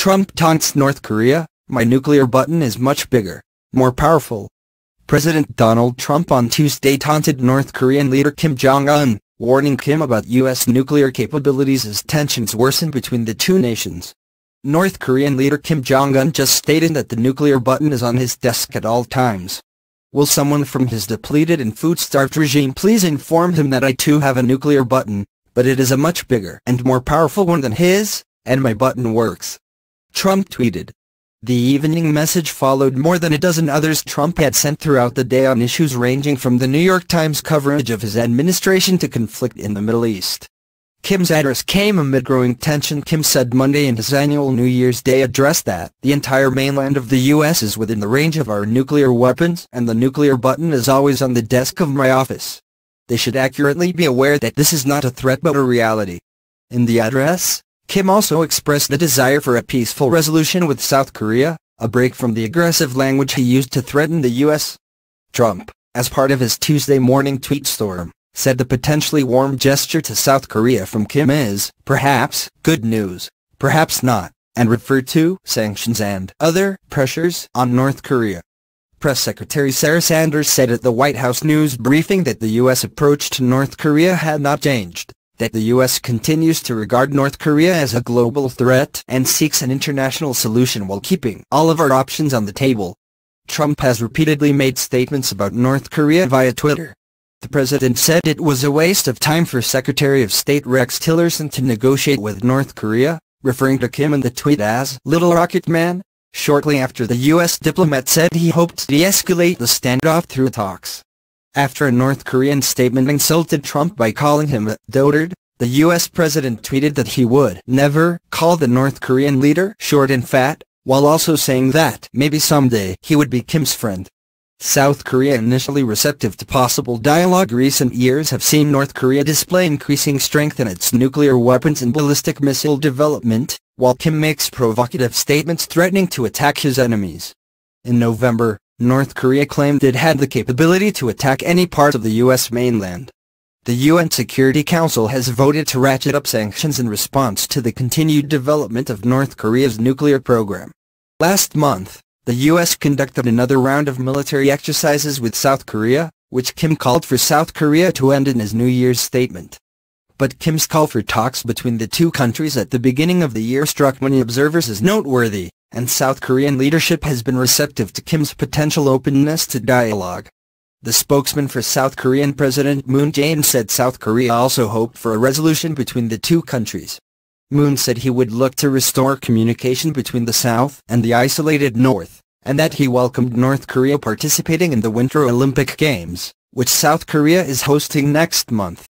Trump taunts North Korea, my nuclear button is much bigger, more powerful. President Donald Trump on Tuesday taunted North Korean leader Kim Jong-un, warning Kim about U.S. nuclear capabilities as tensions worsen between the two nations. North Korean leader Kim Jong-un just stated that the nuclear button is on his desk at all times. Will someone from his depleted and food-starved regime please inform him that I too have a nuclear button, but it is a much bigger and more powerful one than his, and my button works. Trump tweeted. The evening message followed more than a dozen others Trump had sent throughout the day on issues ranging from the New York Times coverage of his administration to conflict in the Middle East. Kim's address came amid growing tension. Kim said Monday in his annual New Year's Day address that the entire mainland of the U.S. is within the range of our nuclear weapons and the nuclear button is always on the desk of my office. They should accurately be aware that this is not a threat but a reality. In the address, Kim also expressed a desire for a peaceful resolution with South Korea, a break from the aggressive language he used to threaten the U.S. Trump, as part of his Tuesday morning tweet storm, said the potentially warm gesture to South Korea from Kim is, perhaps, good news, perhaps not, and referred to sanctions and other pressures on North Korea. Press Secretary Sarah Sanders said at the White House news briefing that the U.S. approach to North Korea had not changed, that the U.S. continues to regard North Korea as a global threat and seeks an international solution while keeping all of our options on the table. Trump has repeatedly made statements about North Korea via Twitter. The president said it was a waste of time for Secretary of State Rex Tillerson to negotiate with North Korea, referring to Kim in the tweet as Little Rocket Man, shortly after the U.S. diplomat said he hoped to de-escalate the standoff through talks. After a North Korean statement insulted Trump by calling him a dotard, the U.S. president tweeted that he would never call the North Korean leader short and fat, while also saying that maybe someday he would be Kim's friend. South Korea, initially receptive to possible dialogue, recent years have seen North Korea display increasing strength in its nuclear weapons and ballistic missile development, while Kim makes provocative statements threatening to attack his enemies. In November, North Korea claimed it had the capability to attack any part of the U.S. mainland. The UN Security Council has voted to ratchet up sanctions in response to the continued development of North Korea's nuclear program. Last month, the U.S. conducted another round of military exercises with South Korea, which Kim called for South Korea to end in his New Year's statement. But Kim's call for talks between the two countries at the beginning of the year struck many observers as noteworthy, and South Korean leadership has been receptive to Kim's potential openness to dialogue. The spokesman for South Korean President Moon Jae-in said South Korea also hoped for a resolution between the two countries. Moon said he would look to restore communication between the South and the isolated North, and that he welcomed North Korea participating in the Winter Olympic Games, which South Korea is hosting next month.